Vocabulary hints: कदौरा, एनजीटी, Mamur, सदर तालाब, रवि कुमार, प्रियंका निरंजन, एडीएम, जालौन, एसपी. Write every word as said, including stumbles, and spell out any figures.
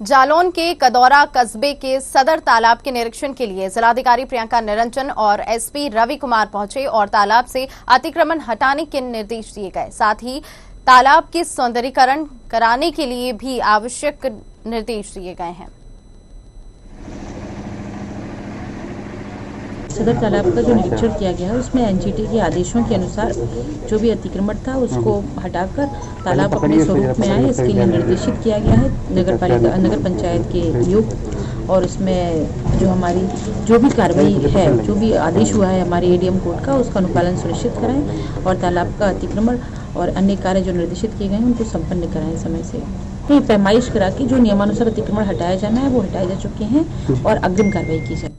जालौन के कदौरा कस्बे के सदर तालाब के निरीक्षण के लिए जिलाधिकारी प्रियंका निरंजन और एसपी रवि कुमार पहुंचे और तालाब से अतिक्रमण हटाने के निर्देश दिए गए। साथ ही तालाब के सौंदर्यीकरण कराने के लिए भी आवश्यक निर्देश दिए गए हैं। सदर तालाब का जो निरीक्षण किया गया है उसमें एनजीटी के आदेशों के अनुसार जो भी अतिक्रमण था उसको हटाकर तालाब अपने स्वरूप में आए, इसके लिए निर्देशित किया गया है। नगर पालिका नगर पंचायत के नियुक्त और उसमें जो हमारी जो भी कार्रवाई है, जो भी आदेश हुआ है हमारे एडीएम कोर्ट का, उसका अनुपालन सुनिश्चित कराएं और तालाब का अतिक्रमण और अन्य कार्य जो निर्देशित किए गए हैं उनको संपन्न कराएं समय से। तो ये पैमाइश करा के जो नियमानुसार अतिक्रमण हटाया जाना है वो हटाए जा चुके हैं और अग्रिम कार्रवाई की जाए।